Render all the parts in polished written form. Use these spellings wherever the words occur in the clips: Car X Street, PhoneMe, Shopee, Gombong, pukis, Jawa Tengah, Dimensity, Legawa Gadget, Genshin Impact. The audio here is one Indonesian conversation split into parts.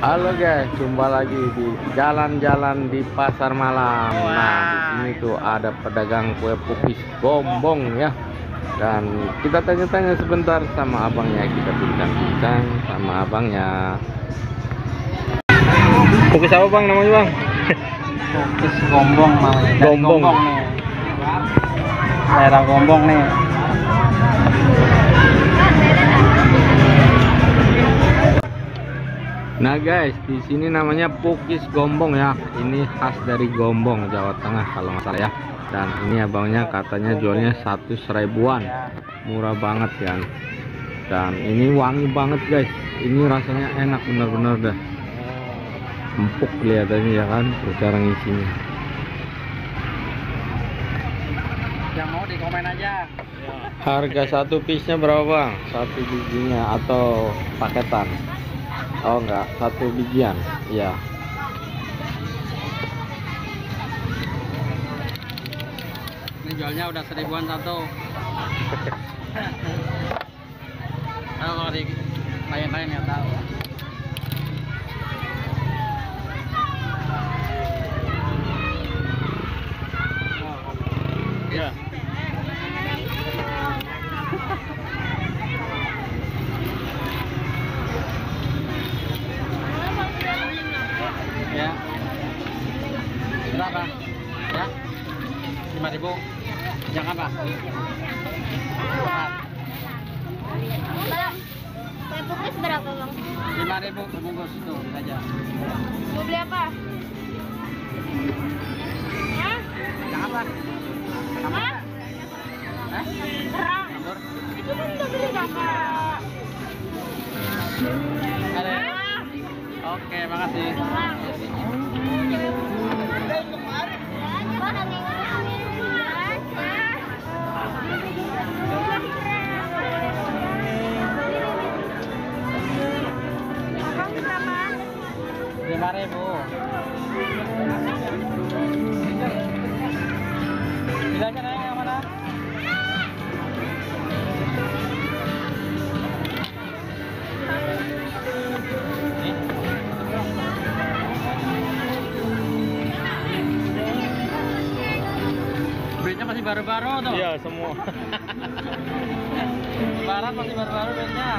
Halo guys, jumpa lagi di jalan-jalan di pasar malam. Wow. Nah, di sini tuh ada pedagang kue pupis Gombong ya. Dan kita tanya-tanya sebentar sama abangnya, kita bincang-bincang sama abangnya. Pupis apa bang namanya bang? Pupis Gombong namanya. Gombong. Gombong nih. Daerah Gombong nih. Nah guys, di sini namanya pukis Gombong ya. Ini khas dari Gombong, Jawa Tengah kalau nggak salah ya. Dan ini abangnya katanya jualnya 100 ribuan, murah banget ya. Dan ini wangi banget guys. Ini rasanya enak bener-bener dah. Empuk kelihatannya ya kan, cara ngisinya. Yang mau di komen aja. Harga satu piece-nya berapa bang? Satu bijinya atau paketan? Oh enggak, satu bijian ya. Ini jualnya udah 1000-an satu. Kalau di lain-lain nggak tahu. Ya. Berapa? Ya? 5.000. Jangan pak. Kue pukis berapa bang? 5.000 bungkus itu aja. Mau beli apa? Ya? Jangan pak. Apa? Hah? Terang. Itu kan udah beli kakak. Oke, makasih. Bilangnya naik yang mana? Brandnya masih baru-baru tuh. Iya semua. Barat masih baru-baru brandnya.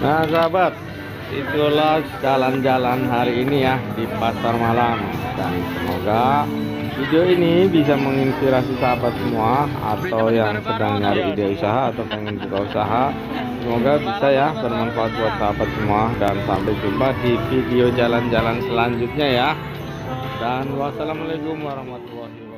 Nah sahabat, itulah jalan-jalan hari ini ya di pasar malam. Dan semoga video ini bisa menginspirasi sahabat semua atau yang sedang nyari ide usaha atau pengen buka usaha. Semoga bisa ya bermanfaat buat sahabat semua. Dan sampai jumpa di video jalan-jalan selanjutnya ya. Dan wassalamualaikum warahmatullahi wabarakatuh.